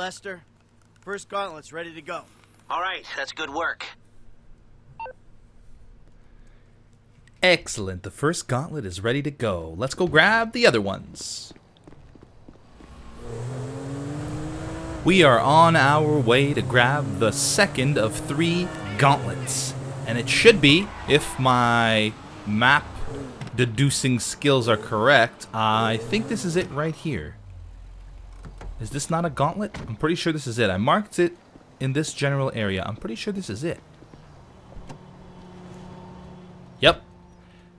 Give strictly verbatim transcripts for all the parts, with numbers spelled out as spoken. Lester. First gauntlet's ready to go. All right, that's good work. Excellent. The first gauntlet is ready to go. Let's go grab the other ones. We are on our way to grab the second of three gauntlets. And it should be, if my map deducing skills are correct, I think this is it right here. Is this not a gauntlet? I'm pretty sure this is it. I marked it in this general area. I'm pretty sure this is it. Yep.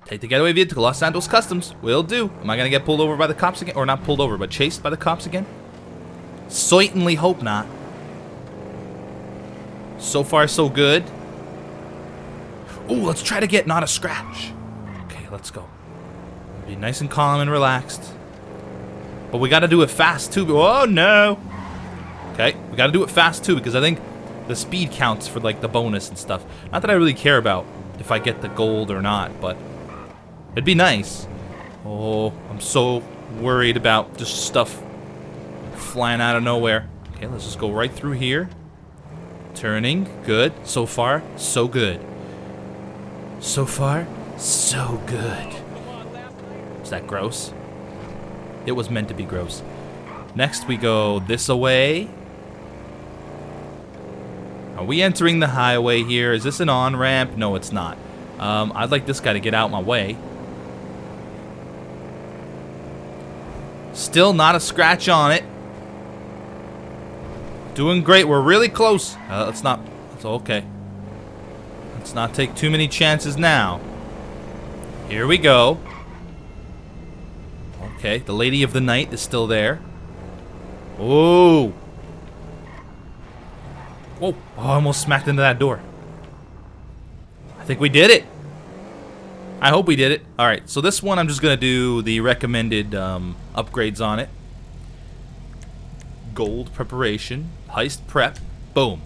Take the getaway vehicle to Los Santos Customs. Will do. Am I going to get pulled over by the cops again? Or not pulled over, but chased by the cops again? Certainly hope not. So far, so good. Oh, let's try to get not a scratch. Okay, let's go. Be nice and calm and relaxed. But we got to do it fast, too. Oh, no. Okay, we got to do it fast, too, because I think the speed counts for, like, the bonus and stuff. Not that I really care about if I get the gold or not, but it'd be nice. Oh, I'm so worried about just stuff flying out of nowhere. Okay, let's just go right through here. Turning. Good. So far, so good. So far, so good. Is that gross? It was meant to be gross. Next, we go this away. Are we entering the highway here? Is this an on-ramp? No, it's not. Um, I'd like this guy to get out my way. Still not a scratch on it. Doing great. We're really close. Uh, let's not. It's okay. Let's not take too many chances now. Here we go. Okay, the Lady of the Night is still there. Ooh. Whoa. Oh, I almost smacked into that door. I think we did it. I hope we did it. Alright, so this one I'm just going to do the recommended um, upgrades on it. Gold preparation. Heist prep. Boom.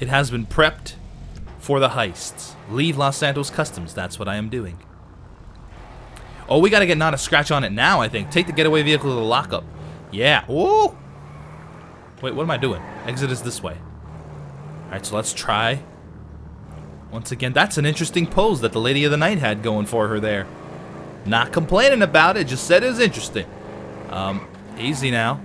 It has been prepped for the heists. Leave Los Santos Customs. That's what I am doing. Oh, we gotta get not a scratch on it now, I think. Take the getaway vehicle to the lockup. Yeah. Ooh! Wait, what am I doing? Exit is this way. Alright, so let's try. Once again, that's an interesting pose that the Lady of the Night had going for her there. Not complaining about it, just said it was interesting. Um, easy now.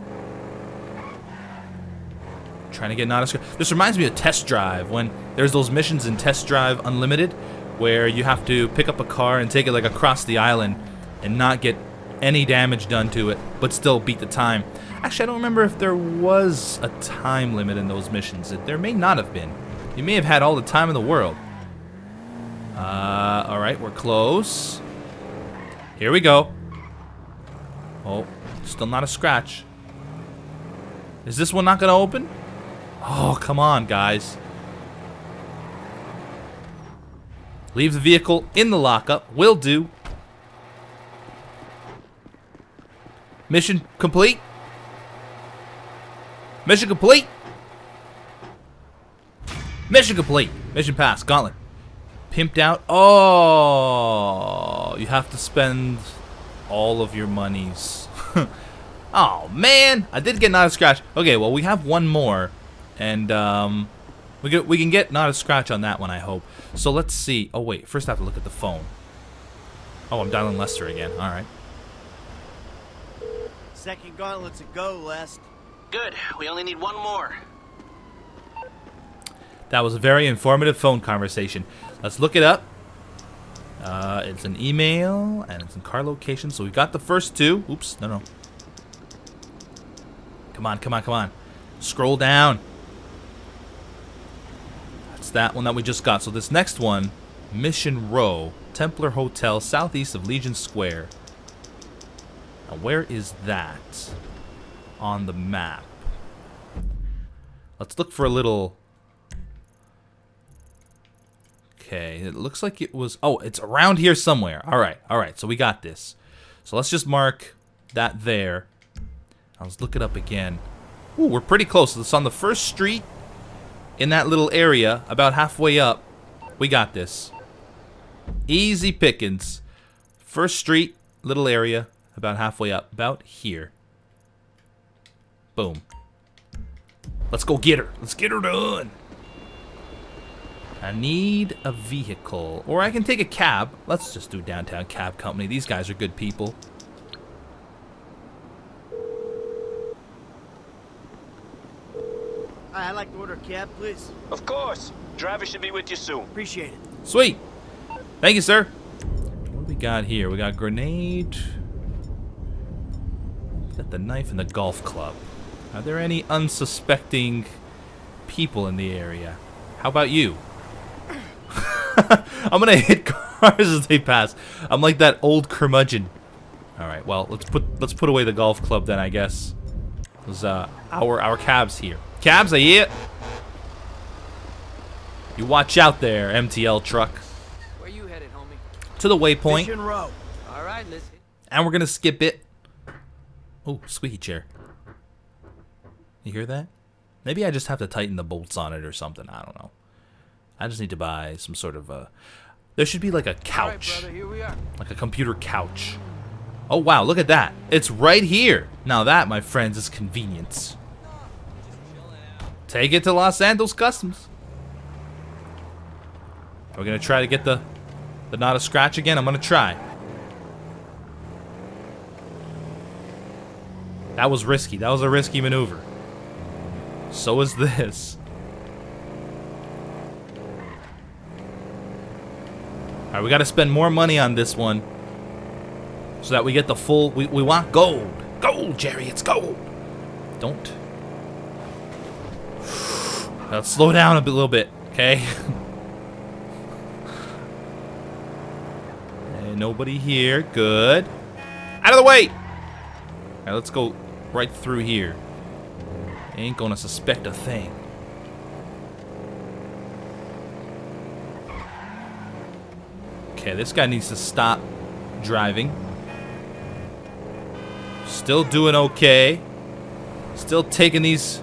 Trying to get not a scratch. This reminds me of Test Drive, when there's those missions in Test Drive Unlimited, where you have to pick up a car and take it like across the island and not get any damage done to it, but still beat the time. Actually, I don't remember if there was a time limit in those missions. There may not have been. You may have had all the time in the world. Uh, alright, we're close. Here we go. Oh, still not a scratch. Is this one not gonna open? Oh, come on, guys. Leave the vehicle in the lockup. Will do. Mission complete. Mission complete. Mission complete. Mission pass. Gauntlet. Pimped out. Oh, you have to spend all of your monies. Oh, man. I did get not a scratch. Okay, well, we have one more. And, um... We can, we can get not a scratch on that one, I hope. So let's see. Oh, wait. First I have to look at the phone. Oh, I'm dialing Lester again. All right. Second gauntlet's a go, Lest. Good. We only need one more. That was a very informative phone conversation. Let's look it up. Uh, it's an email, and it's in car location. So we've got the first two. Oops. No, no. Come on, come on, come on. Scroll down. That one that we just got. So this next one, Mission Row, Templar Hotel, southeast of Legion Square. Now where is that on the map? Let's look for a little. Okay, it looks like it was. Oh, it's around here somewhere. All right, all right. So we got this. So let's just mark that there. Now let's look it up again. Ooh, we're pretty close. It's on the first street. In that little area, about halfway up, we got this. Easy pickings. First street, little area, about halfway up, about here. Boom. Let's go get her. Let's get her done. I need a vehicle. Or I can take a cab. Let's just do Downtown Cab Company. These guys are good people. I'd like to order a cab, please. Of course. Driver should be with you soon. Appreciate it. Sweet. Thank you, sir. What do we got here? We got grenade. We got the knife and the golf club. Are there any unsuspecting people in the area? How about you? I'm gonna hit cars as they pass. I'm like that old curmudgeon. All right. Well, let's put let's put away the golf club then, I guess. Cause uh, our our cab's here. Cabs, I hear. You watch out there, M T L truck. Where you headed, homie? To the waypoint. Mission row. All right, listen. And we're gonna skip it. Oh, squeaky chair. You hear that? Maybe I just have to tighten the bolts on it or something. I don't know. I just need to buy some sort of a... There should be like a couch. All right, brother, here we are. Like a computer couch. Oh, wow. Look at that. It's right here. Now that, my friends, is convenience. Take it to Los Santos Customs. We're going to try to get the, the knot of scratch again. I'm going to try. That was risky. That was a risky maneuver. So is this. Alright, we gotta spend more money on this one. So that we get the full... We, we want gold. Gold, Jerry, it's gold. Don't. Now, slow down a bit, little bit, okay? Hey, nobody here. Good. Out of the way! Alright, let's go right through here. Ain't gonna suspect a thing. Okay, this guy needs to stop driving. Still doing okay. Still taking these...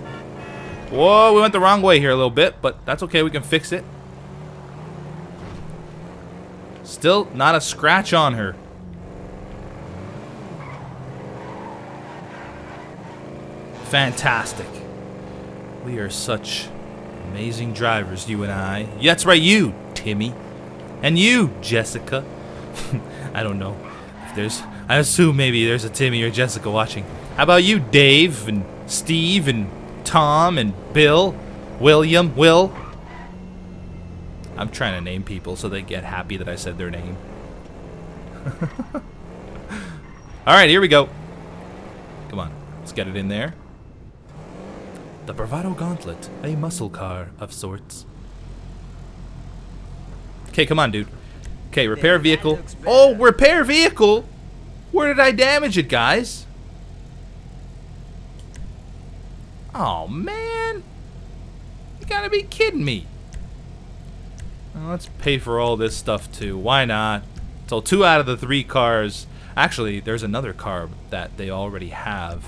Whoa, we went the wrong way here a little bit, but that's okay, we can fix it. Still not a scratch on her. Fantastic. We are such amazing drivers, you and I. Yeah, that's right, you, Timmy. And you, Jessica. I don't know if there's... I assume maybe there's a Timmy or Jessica watching. How about you, Dave, and Steve, and Tom, and Bill, William, Will? I'm trying to name people so they get happy that I said their name. Alright, here we go. Come on, let's get it in there. The Bravado Gauntlet, a muscle car of sorts. Okay, come on, dude. Okay, repair vehicle. Oh, repair vehicle? Where did I damage it, guys? Oh, man. You gotta be kidding me. Well, let's pay for all this stuff, too. Why not? So, two out of the three cars. Actually, there's another car that they already have.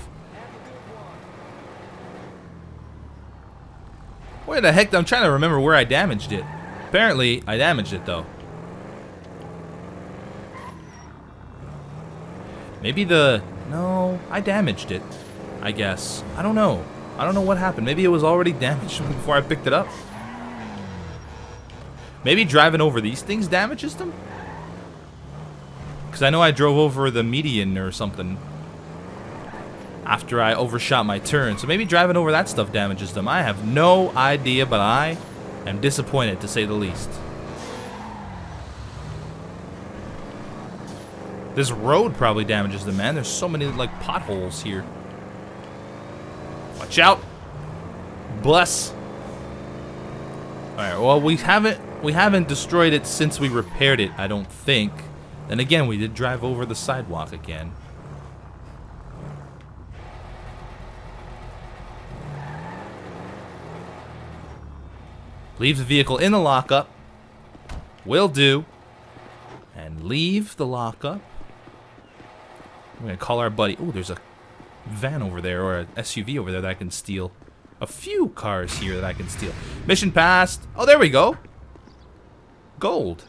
Where the heck? I'm trying to remember where I damaged it. Apparently, I damaged it, though. Maybe the... No, I damaged it, I guess. I don't know. I don't know what happened. Maybe it was already damaged before I picked it up. Maybe driving over these things damages them? Because I know I drove over the median or something after I overshot my turn. So maybe driving over that stuff damages them. I have no idea, but I... I'm disappointed, to say the least. This road probably damages them, man. There's so many, like, potholes here. Watch out! Bless! Alright, well, we haven't we haven't destroyed it since we repaired it, I don't think. And again, we did drive over the sidewalk again. Leave the vehicle in the lockup. Will do. And leave the lockup. I'm going to call our buddy. Oh, there's a van over there or an S U V over there that I can steal. A few cars here that I can steal. Mission passed. Oh, there we go. Gold.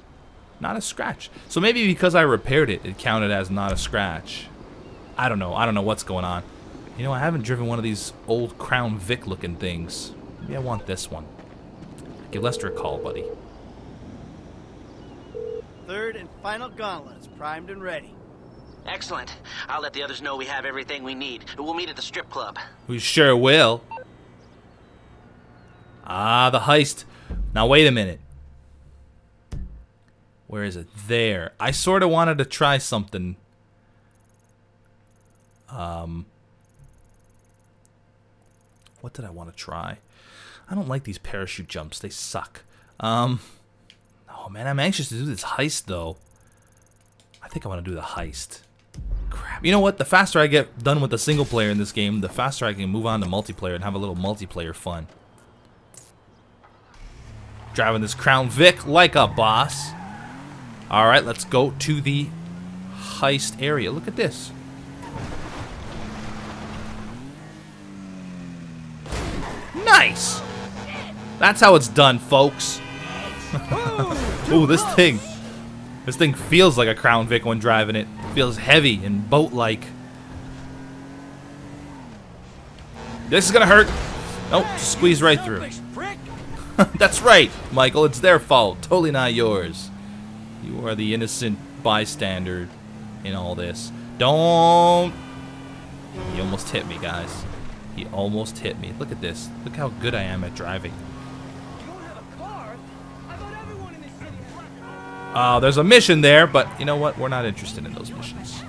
Not a scratch. So maybe because I repaired it, it counted as not a scratch. I don't know. I don't know what's going on. You know, I haven't driven one of these old Crown Vic looking things. Maybe I want this one. Give Lester a call, buddy. Third and final gauntlet is primed and ready. Excellent. I'll let the others know we have everything we need. We'll meet at the strip club. We sure will. Ah, the heist. Now, wait a minute. Where is it? There. I sort of wanted to try something. Um... What did I want to try? I don't like these parachute jumps. They suck. Um, oh, man, I'm anxious to do this heist, though. I think I want to do the heist. Crap. You know what? The faster I get done with the single player in this game, the faster I can move on to multiplayer and have a little multiplayer fun. Driving this Crown Vic like a boss. All right, let's go to the heist area. Look at this. Nice! That's how it's done, folks. Ooh, this thing. This thing feels like a Crown Vic when driving it. It feels heavy and boat-like. This is gonna hurt. Nope, squeeze right through. That's right, Michael. It's their fault. Totally not yours. You are the innocent bystander in all this. Don't. He almost hit me, guys. He almost hit me. Look at this. Look how good I am at driving. Uh, there's a mission there, but you know what? We're not interested in those missions.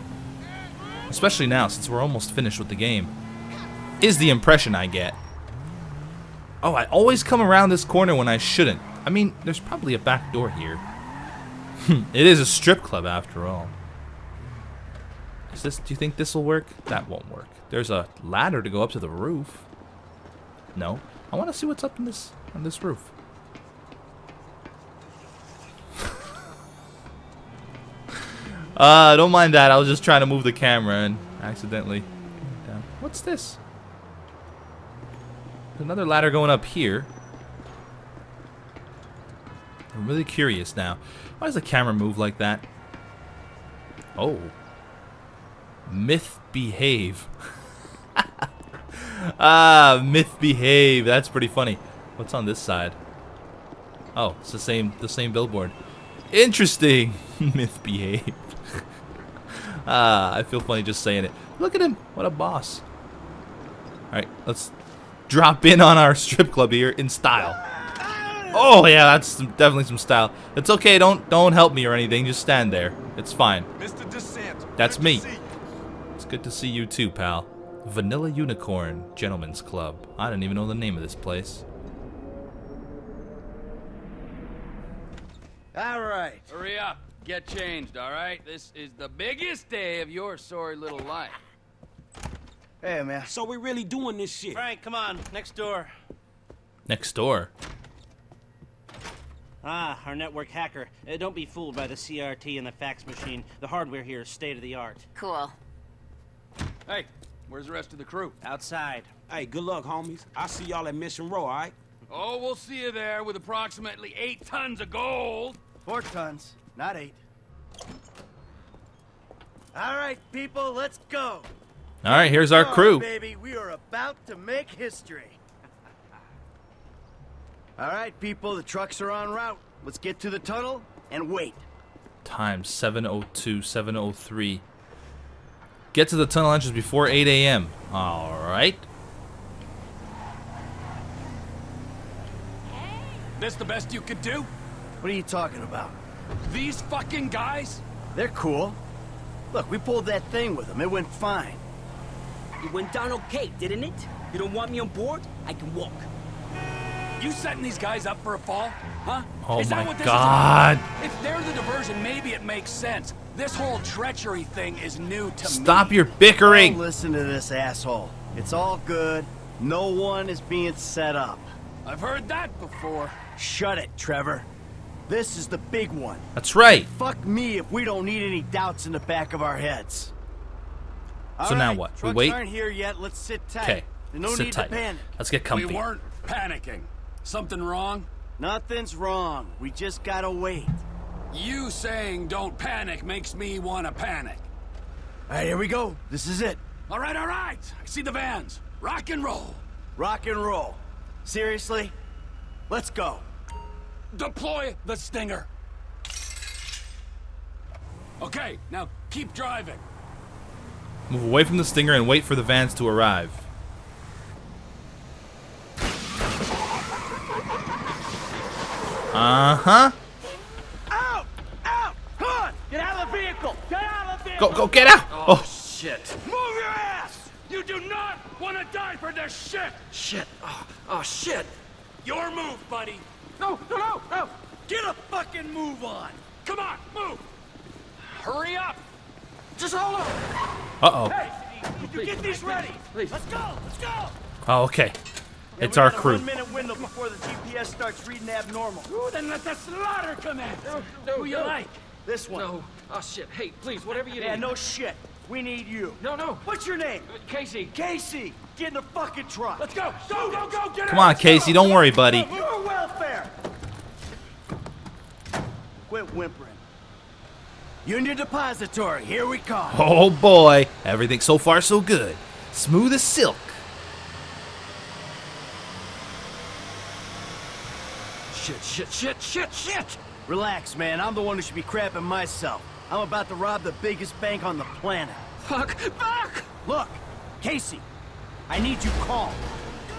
Especially now, since we're almost finished with the game. Is the impression I get. Oh, I always come around this corner when I shouldn't. I mean, there's probably a back door here. It is a strip club, after all. Is this? Do you think this will work? That won't work. There's a ladder to go up to the roof. No. I want to see what's up in this, on this roof. Uh, don't mind that. I was just trying to move the camera and accidentally. Down. What's this? There's another ladder going up here. I'm really curious now. Why does the camera move like that? Oh. Myth behave. Ah, myth behave. That's pretty funny. What's on this side? Oh, it's the same the same billboard. Interesting. Myth behave. Ah, I feel funny just saying it. Look at him. What a boss. Alright, let's drop in on our strip club here in style. Oh yeah, that's some, definitely some style. It's okay, don't don't help me or anything, just stand there. It's fine. Mister DeSantis, that's me. It's good to see you too, pal. Vanilla Unicorn Gentlemen's Club. I didn't even know the name of this place. Alright. Hurry up. Get changed, alright? This is the biggest day of your sorry little life. Hey, man. So we're really doing this shit. Frank, come on. Next door. Next door? Ah, our network hacker. Uh, don't be fooled by the C R T and the fax machine. The hardware here is state-of-the-art. Cool. Hey, where's the rest of the crew? Outside. Hey, good luck, homies. I'll see y'all at Mission Row, all right? Oh, we'll see you there with approximately eight tons of gold. Four tons, not eight. All right, people, let's go. All right, here's our crew. Baby, we are about to make history. All right, people, the trucks are en route. Let's get to the tunnel and wait. Time seven oh two, seven oh three. Get to the tunnel entrance before eight A M All right. This the best you could do? What are you talking about? These fucking guys? They're cool. Look, we pulled that thing with them. It went fine. It went down okay, didn't it? You don't want me on board? I can walk. You setting these guys up for a fall? Huh? Oh is that my what this God. Is if they're the diversion, maybe it makes sense. This whole treachery thing is new to Stop me. Stop your bickering. Don't listen to this asshole. It's all good. No one is being set up. I've heard that before. Shut it, Trevor. This is the big one. That's right. Fuck me if we don't need any doubts in the back of our heads. All so right, now what? We wait? Aren't here yet. Let's sit tight. Okay. No sit need tight. To panic. Let's get comfy. We weren't panicking. Something wrong? Nothing's wrong. We just gotta wait. You saying don't panic makes me want to panic. All right, here we go. This is it. All right, all right. I see the vans. Rock and roll. Rock and roll. Seriously? Let's go. Deploy the Stinger. Okay, now keep driving. Move away from the Stinger and wait for the vans to arrive. Uh-huh. Out! Out! Come on! Get out of the vehicle! Get out of the vehicle! Go, go, get out! Oh, oh, shit. Move your ass! You do not want to die for this shit! Shit. Oh, oh, shit. Your move, buddy. No, no, no, no! Get a fucking move on! Come on, move! Hurry up! Just hold on! Uh-oh. Hey, you get these ready! Please. Let's go, let's go! Oh, okay. It's our crew. One minute window before the G P S starts reading abnormal. Ooh, then let the slaughter come in. No, no, Who you no. like? This one. No. Oh, shit. Hey, please, whatever you yeah, need. Yeah, no shit. We need you. No, no. What's your name? Casey. Casey, get in the fucking truck. Let's go. Go, go, go. Get Come on, Casey. Go. Don't worry, buddy. Move for welfare. Quit whimpering. Union Depository, here we come. Oh, boy. Everything so far so good. Smooth as silk. Shit, shit, shit, shit, shit! Relax, man. I'm the one who should be crapping myself. I'm about to rob the biggest bank on the planet. Fuck, fuck! Look, Casey, I need you calm.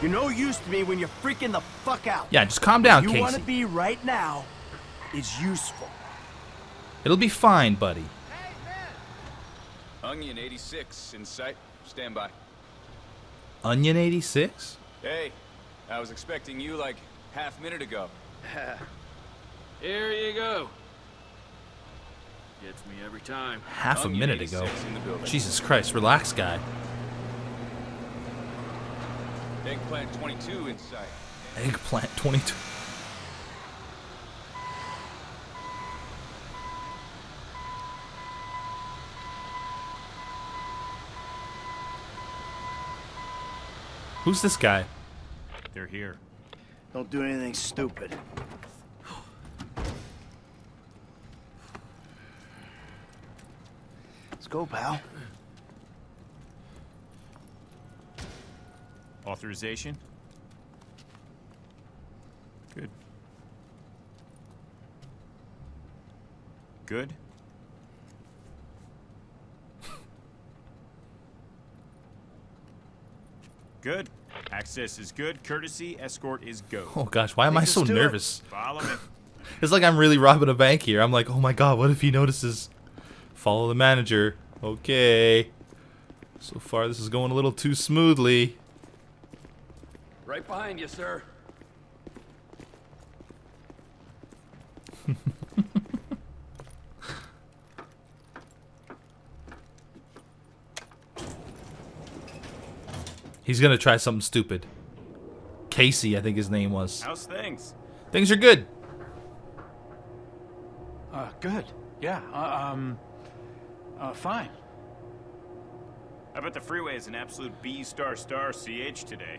You're no use to me when you're freaking the fuck out. Yeah, just calm down, Casey. Where you want to be right now is useful. It'll be fine, buddy. Hey, Ben! Onion eighty-six in sight. Stand by. Onion eighty-six? Hey, I was expecting you like half a minute ago. Here you go. Gets me every time. Half a minute ago. Jesus Christ, relax, guy. Eggplant twenty-two inside. Eggplant twenty-two. Who's this guy? They're here. Don't do anything stupid. Let's go, pal. Authorization? Good. Good? Good. Access is good. Courtesy escort is go. Oh gosh, why am I so nervous? Follow me. It's like I'm really robbing a bank here. I'm like, oh my god, what if he notices? Follow the manager. Okay. So far, this is going a little too smoothly. Right behind you, sir. He's gonna try something stupid. Casey, I think his name was. How's things? Things are good. Uh, good. Yeah. Uh, um. Uh, fine. I bet the freeway is an absolute B star star C H today.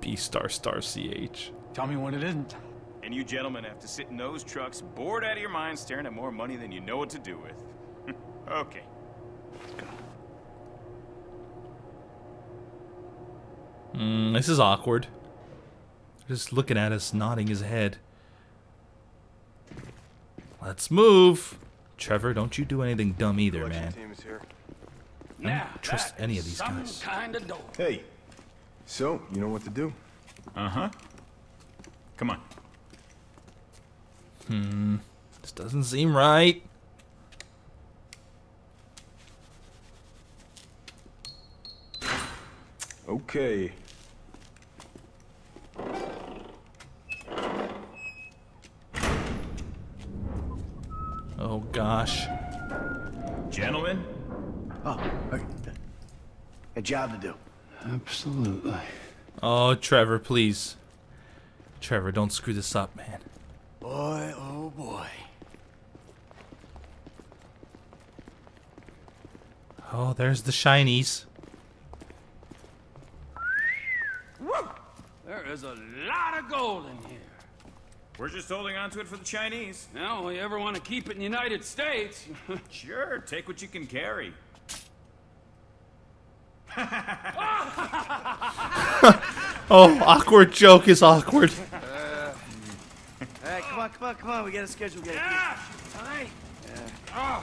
B star star C H. Tell me when it isn't. And you gentlemen have to sit in those trucks, bored out of your mind, staring at more money than you know what to do with. Okay. Let's go. Mm, this is awkward. Just looking at us, nodding his head. Let's move. Trevor, don't you do anything dumb either, man. I don't trust any of these guys. Hey, so you know what to do? Uh huh. Come on. Hmm. This doesn't seem right. Okay. Oh gosh. Gentlemen? Oh, okay. A job to do. Absolutely. Oh, Trevor, please. Trevor, don't screw this up, man. Boy, oh boy. Oh, there's the shinies. There's a lot of gold in here. We're just holding on to it for the Chinese. Now, if you ever want to keep it in the United States. Sure, take what you can carry. Oh, awkward joke is awkward. Uh, all right, come on, come on, come on. We got a schedule. We gotta yeah. All right. Yeah.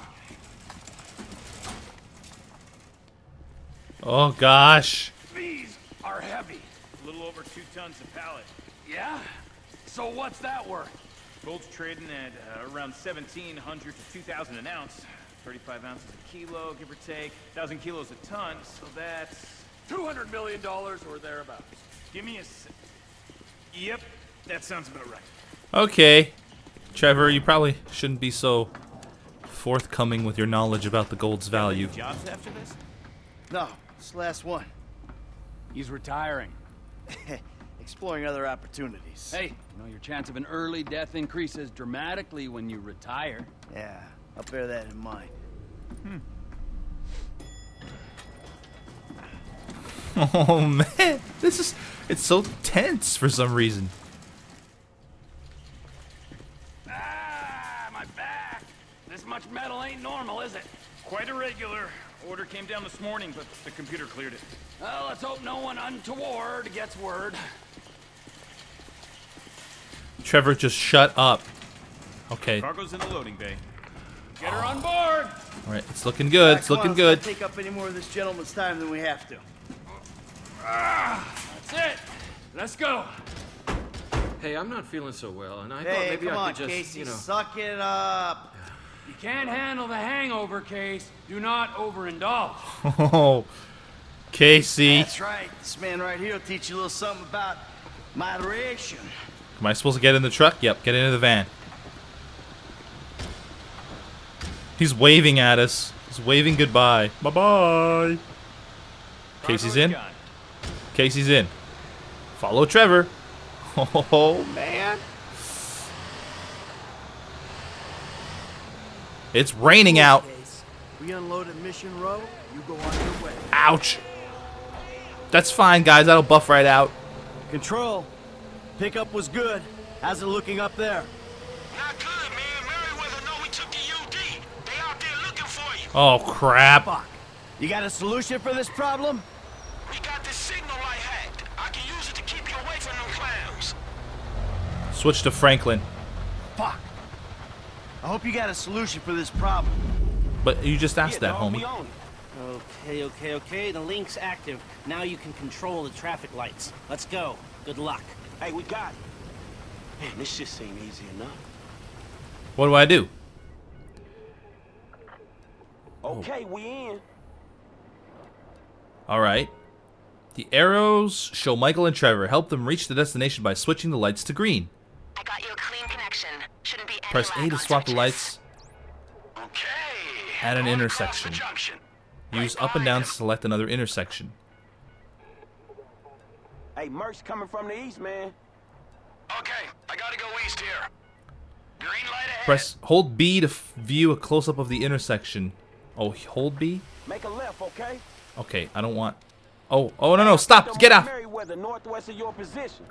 Oh gosh. These are heavy. A little over two tons a pallet. Yeah. So what's that worth? Gold's trading at uh, around seventeen hundred to two thousand an ounce. thirty-five ounces a kilo, give or take. Thousand kilos a ton. So that's two hundred million dollars or thereabouts. Give me a s Yep, that sounds about right. Okay. Trevor, you probably shouldn't be so forthcoming with your knowledge about the gold's value. Jobs after this? No, this last one. He's retiring. Exploring other opportunities. Hey, you know your chance of an early death increases dramatically when you retire. Yeah, I'll bear that in mind. Hmm. Oh man, this is, it's so tense for some reason. Ah, my back. This much metal ain't normal, is it? Quite irregular. Order came down this morning, but the computer cleared it. Well, let's hope no one untoward gets word. Trevor, just shut up. Okay. Cargo's in the loading bay. Get her on board! Alright, it's looking good, it's looking good. Let's not take up any more of this gentleman's time than we have to. That's it. Let's go. Hey, I'm not feeling so well, and I hey, thought maybe come I on, could just, Casey, you know, suck it up. You can't handle the hangover, Case. Do not overindulge. Oh, Casey. That's right. This man right here will teach you a little something about moderation. Am I supposed to get in the truck? Yep, get into the van. He's waving at us. He's waving goodbye. Bye-bye. Casey's in. Casey's in. Follow Trevor. Oh, man. It's raining out. We unload at Mission Row. You go on your way. Ouch. That's fine, guys. That'll buff right out. Control. Pickup was good. How's it looking up there? Not good, man. Merryweather know we took the U D. They out there looking for you. Oh, crap. Fuck. You got a solution for this problem? Switch to Franklin. Fuck. I hope you got a solution for this problem. But you just asked yeah, that, homie. Okay, okay, okay. The link's active. Now you can control the traffic lights. Let's go. Good luck. Hey, we got it. Man, this just ain't easy enough. What do I do? Okay, oh. We in. All right. The arrows show Michael and Trevor. Help them reach the destination by switching the lights to green. I got you a clean connection. Shouldn't be any press A to swap the lights okay. at an intersection. Use up and down to select another intersection. Hey, Merc's coming from the east, man. Okay, I gotta go east here. Green light ahead. Press hold B to f view a close-up of the intersection. Oh, hold B? Make a left, okay? Okay, I don't want... Oh, oh no, no, stop, get out! Merryweather, northwest of your position.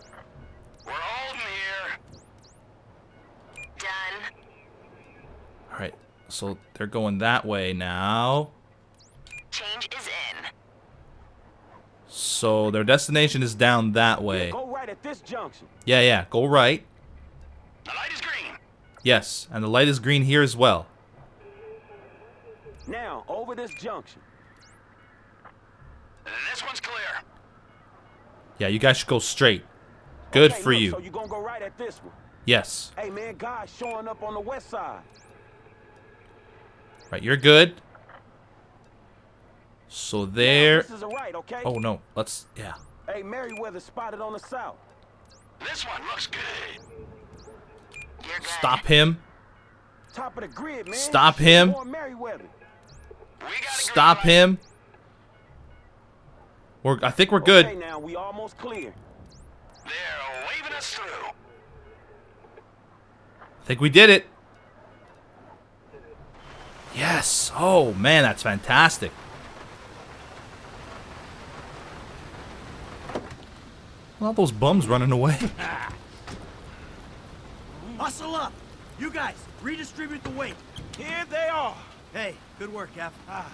We're holding here. Done. Alright, so they're going that way now. Change is in. So their destination is down that way. Yeah, go right at this junction. Yeah, yeah, go right. The light is green. Yes, and the light is green here as well. Now, over this junction. This one's clear. Yeah, you guys should go straight. Good okay, for look, you. So you're gonna go right at this one. Yes. Hey man, God's showing up on the west side. Right, you're good. So there. Now, this is a right, okay? Oh no, let's yeah. Hey, Merryweather spotted on the south. This one looks good. You're good. Stop him. Top of the grid, man. Stop him. Stop him. We're, I think we're good. Okay, now we almost clear. They're waving us through. I think we did it. Yes. Oh man, that's fantastic. All those bums running away. Hustle up, you guys! Redistribute the weight. Here they are. Hey, good work, Cap. Ah.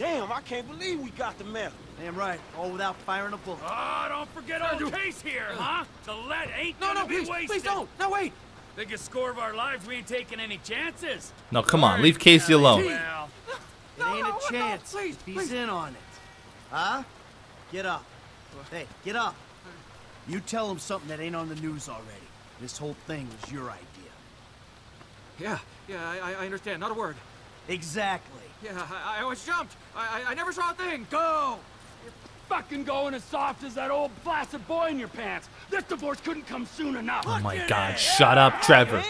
Damn, I can't believe we got the mail. Damn right, all without firing a bullet. Oh, don't forget our case here, huh? The lead ain't gonna be wasted. No, no, please, please don't. No, wait. Biggest score of our lives, we ain't taking any chances. No, come on, leave Casey alone. Well, it ain't a chance. Please, he's in on it. Huh? Get up. Hey, get up. You tell him something that ain't on the news already. This whole thing was your idea. Yeah, yeah, I, I understand. Not a word. Exactly. Yeah, I, I always jumped. I, I, I never saw a thing. Go! You're fucking going as soft as that old blasted boy in your pants. This divorce couldn't come soon enough. Oh my God, shut up, Trevor.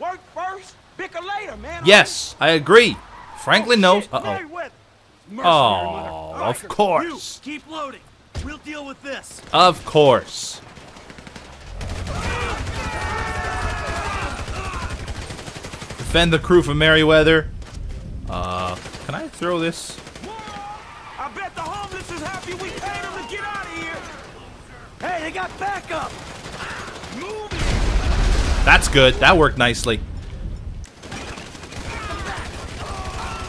Work first, bicker later, man. Yes, I agree. Franklin knows. Uh-oh. Oh, of course. Keep loading. We'll deal with this. Of course. Defend the crew from Merryweather. Uh, can I throw this? I bet the homeless is happy we paid them to get out of here. Hey, they got backup. Move it. That's good. That worked nicely.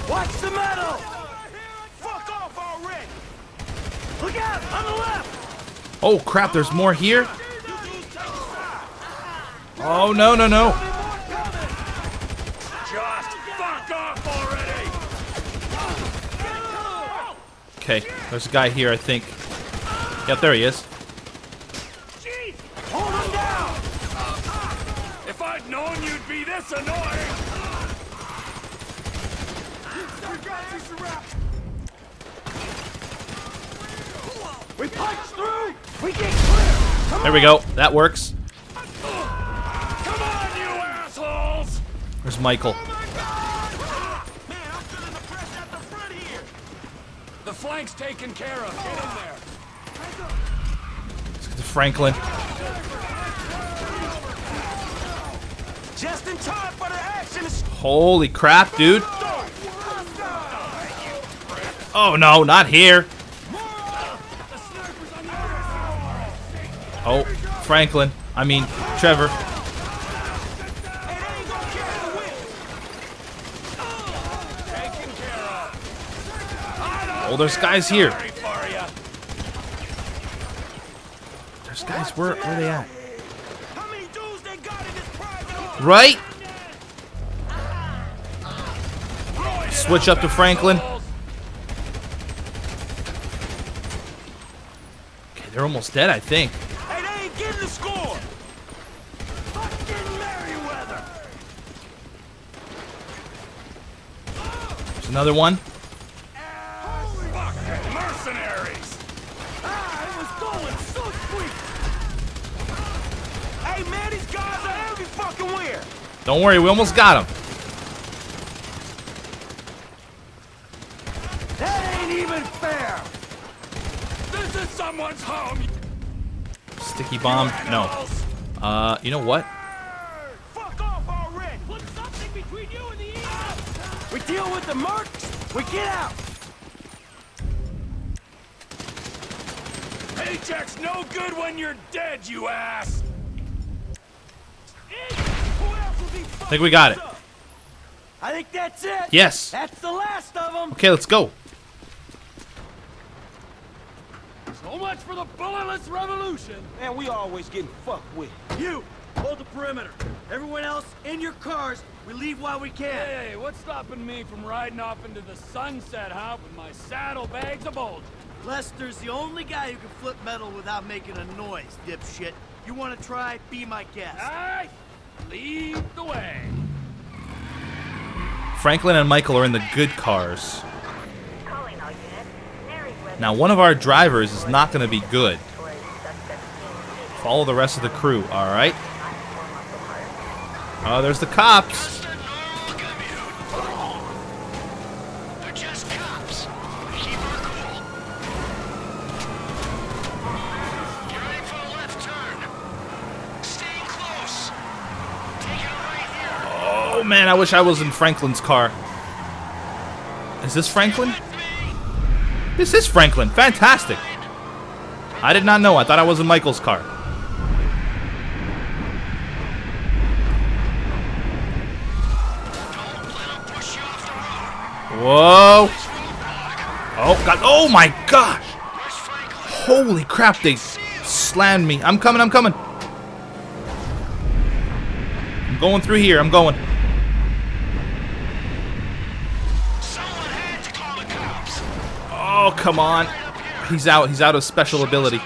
Watch the metal. Fuck off already. Look out on the left. Oh crap! There's more here. Oh no no no. Okay, there's a guy here, I think. Yep, there he is. Jeez, hold him down. If I'd known you'd be this annoying. We got you surrounded. We punch through. We get clear. Come there we go. That works. Come on, you assholes. Where's Michael? The flank's taken care of. Get in there. Let's get to Franklin. Just in time for the action. Holy crap, dude. Oh no, not here. Oh, Franklin. I mean, Trevor. Oh, there's guys here. There's guys. Where, where are they at? Right? Switch up to Franklin. Okay, they're almost dead, I think. Hey, they ain't getting the score. Fucking Merryweather. There's another one. Don't worry, we almost got him. That ain't even fair. This is someone's home. Sticky bomb? No. Uh, you know what? Fuck off already. Put something between you and the east. We deal with the mercs. We get out. Paycheck's no good when you're dead, you ass. I think we got it. I think that's it. Yes. That's the last of them. Okay, let's go. So much for the bulletless revolution. Man, we always getting fucked with. You, hold the perimeter. Everyone else, in your cars. We leave while we can. Hey, what's stopping me from riding off into the sunset, huh? With my saddlebags a bulge. Lester's the only guy who can flip metal without making a noise, dipshit. You want to try? Be my guest. All right. Lead the way. Franklin and Michael are in the good cars. Now, one of our drivers is not going to be good. Follow the rest of the crew, alright? Oh, there's the cops. They're just cops. Keep her cool. Driving for a left turn. Stay close. Oh man, I wish I was in Franklin's car. Is this Franklin? This is Franklin. Fantastic. I did not know. I thought I was in Michael's car. Whoa. Oh god, oh my gosh! Holy crap, they slammed me. I'm coming, I'm coming. I'm going through here, I'm going. Someone had to call the cops. Oh, come on. He's out, he's out of special ability.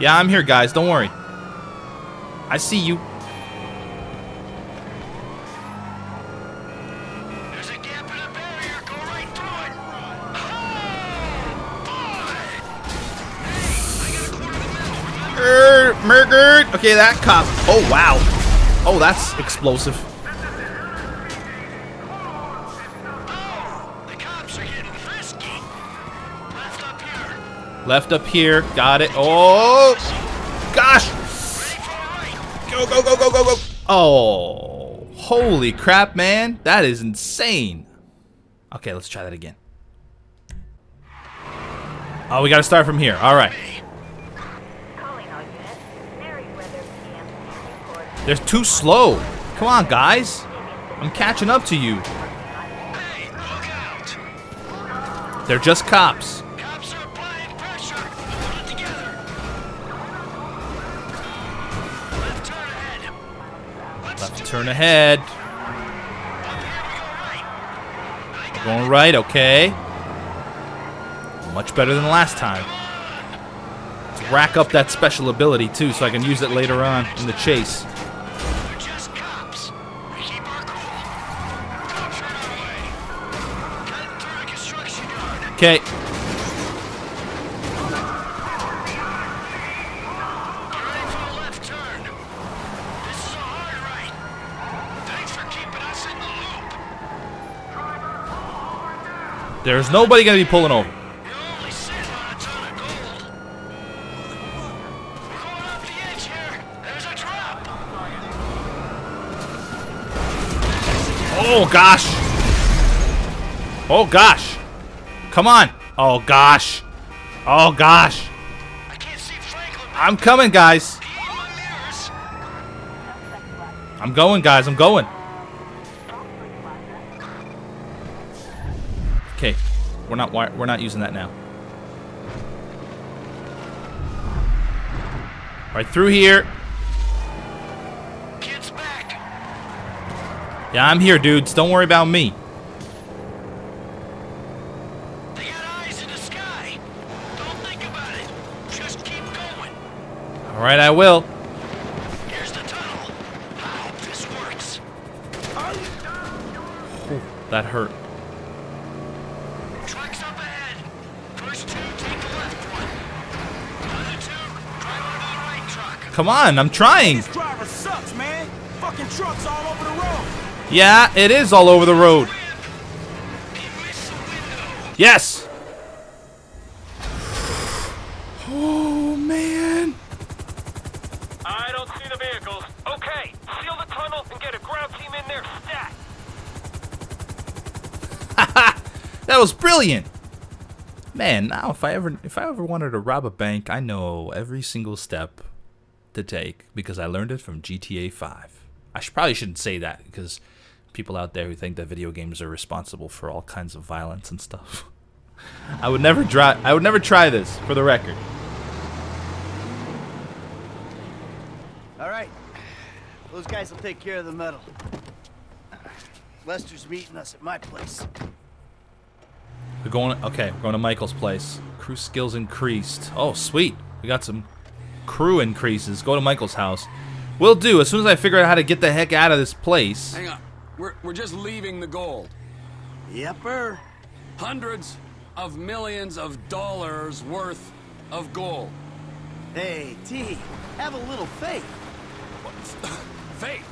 Yeah, I'm here, guys. Don't worry. I see you. There's a gap in the barrier. Go right through it. Oh, boy. Hey, I gotta clear the middle. Murdered. Okay, that cop. Oh, wow. Oh, that's explosive. Oh, the cops are getting frisky. Left up here. Left up here. Got it. Oh, gosh. Go, go, go, go, go, go. Oh, holy crap, man. That is insane. Okay, let's try that again. Oh, we got to start from here. All right. They're too slow. Come on, guys. I'm catching up to you. They're just cops. Turn ahead. Going right, okay. Much better than last time. Let's rack up that special ability too, so I can use it later on in the chase. Okay. There's nobody gonna be pulling over. Oh gosh! Oh gosh! Come on! Oh gosh! Oh gosh! I'm coming, guys! I'm going, guys! I'm going! Okay, we're not we're not using that now. Right through here. Kids back. Yeah, I'm here, dudes. Don't worry about me. They got eyes in the sky. Don't think about it. Just keep going. All right, I will. Here's the tunnel. I hope this works. Oh, that hurt. Come on, I'm trying. This driver sucks, man. Fucking trucks all over the road. Yeah, it is all over the road. Yes. Oh man. I don't see the vehicles. Okay, seal the tunnel and get a ground team in there stat. Haha, that was brilliant. Man, now if I ever if I ever wanted to rob a bank, I know every single step to take because I learned it from G T A five. I should, probably shouldn't say that because people out there who think that video games are responsible for all kinds of violence and stuff. I would never try. I would never try this, for the record. All right, those guys will take care of the metal. Lester's meeting us at my place. We're going. Okay, we're going to Michael's place. Crew skills increased. Oh, sweet. We got some. Crew increases. Go to Michael's house. Will do. As soon as I figure out how to get the heck out of this place. Hang on. We're, we're just leaving the gold. Yepper. Hundreds of millions of dollars worth of gold. Hey, T. Have a little faith. What? Faith?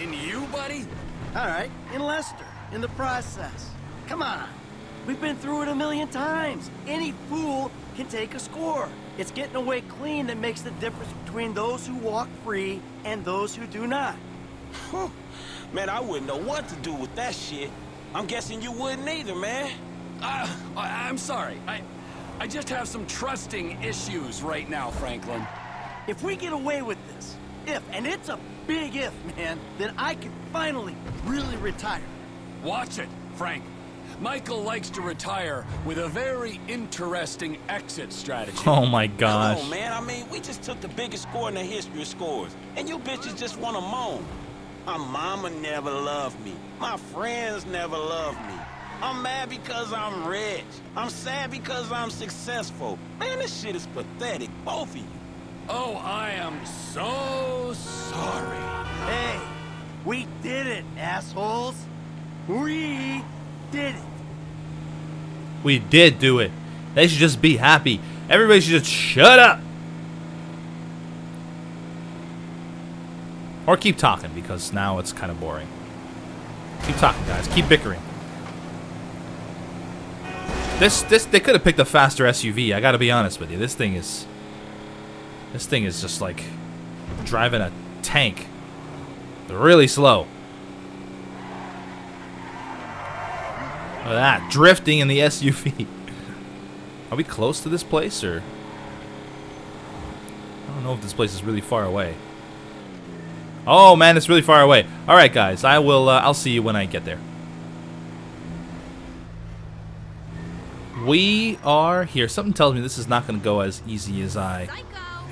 In you, buddy? All right. In Lester. In the process. Come on. We've been through it a million times. Any fool can take a score. It's getting away clean that makes the difference between those who walk free and those who do not. Man, I wouldn't know what to do with that shit. I'm guessing you wouldn't either, man. Uh, I, I'm sorry. I, I just have some trusting issues right now, Franklin. If we get away with this, if, and it's a big if, man, then I can finally really retire. Watch it, Frank. Michael likes to retire with a very interesting exit strategy. Oh my gosh. Come on, man. I mean, we just took the biggest score in the history of scores, and you bitches just want to moan. My mama never loved me. My friends never loved me. I'm mad because I'm rich. I'm sad because I'm successful. Man, this shit is pathetic, both of you. Oh, I am so sorry. Hey, we did it, assholes. We did it. We did do it. They should just be happy. Everybody should just shut up. Or keep talking, because now it's kind of boring. Keep talking, guys. Keep bickering. This, this, they could have picked a faster S U V. I gotta be honest with you. This thing is, this thing is just like driving a tank. They're really slow. Look at that, drifting in the S U V. Are we close to this place, or? I don't know if this place is really far away. Oh man, it's really far away. All right, guys, I will. Uh, I'll see you when I get there. We are here. Something tells me this is not going to go as easy as I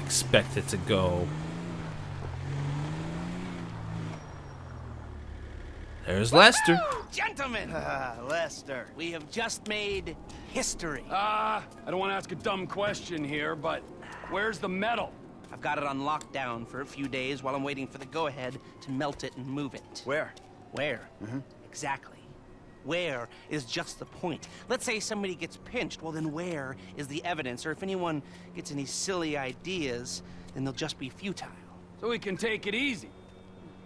expect it to go. There's Lester. Gentlemen! Uh, Lester. We have just made history. Ah, uh, I don't want to ask a dumb question here, but where's the metal? I've got it on lockdown for a few days while I'm waiting for the go-ahead to melt it and move it. Where? Where? Mm-hmm. Exactly. Where is just the point. Let's say somebody gets pinched, well then where is the evidence? Or if anyone gets any silly ideas, then they'll just be futile. So we can take it easy,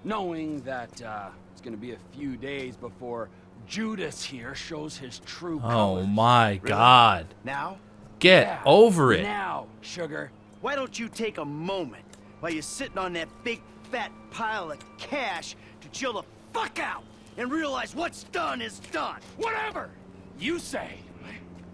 knowing that uh, it's gonna be a few days before Judas here shows his true colors. Oh my God. Really? Now? Get yeah. over it. Now, sugar. Why don't you take a moment while you're sitting on that big fat pile of cash to chill the fuck out? And realize what's done is done. Whatever you say.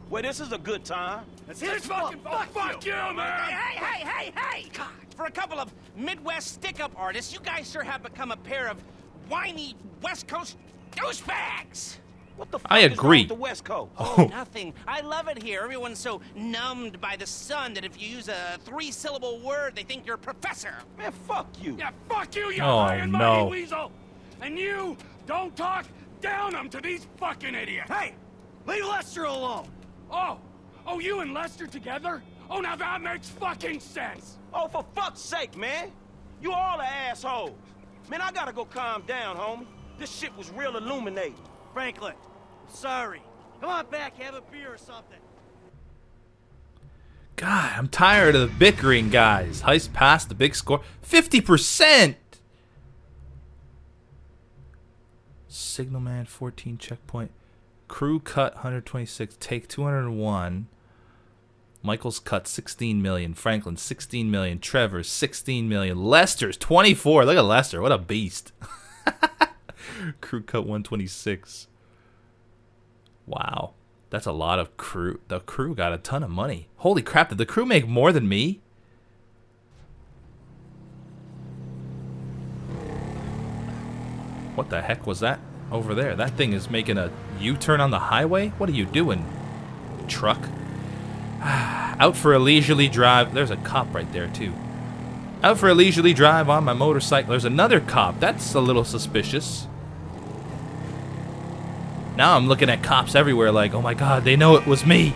Well, this is a good time. That's it. Fuck, fuck, fuck you, man! Hey, hey, hey, hey! God, for a couple of Midwest stick-up artists, you guys sure have become a pair of whiny West Coast douchebags. What the fuck I agree. Is wrong with the West Coast? Oh, oh, nothing. I love it here. Everyone's so numbed by the sun that if you use a three-syllable word, they think you're a professor. Man, fuck you. Yeah, fuck you, you lying, mighty weasel. And you. Don't talk down them to these fucking idiots! Hey! Leave Lester alone! Oh! Oh, you and Lester together? Oh, now that makes fucking sense! Oh, for fuck's sake, man! You all are assholes! Man, I gotta go calm down, homie. This shit was real illuminating. Franklin, I'm sorry. Come on back, have a beer or something. God, I'm tired of the bickering, guys. Heist passed the big score. fifty percent! Signalman fourteen checkpoint. Crew cut one hundred twenty-six. Take two hundred one. Michael's cut sixteen million. Franklin sixteen million. Trevor's sixteen million. Lester's twenty-four. Look at Lester. What a beast. Crew cut one twenty-six. Wow. That's a lot of crew. The crew got a ton of money. Holy crap. Did the crew make more than me? What the heck was that over there? That thing is making a U-turn on the highway? What are you doing, truck? Out for a leisurely drive. There's a cop right there, too. Out for a leisurely drive on my motorcycle. There's another cop. That's a little suspicious. Now I'm looking at cops everywhere like, oh my God, they know it was me.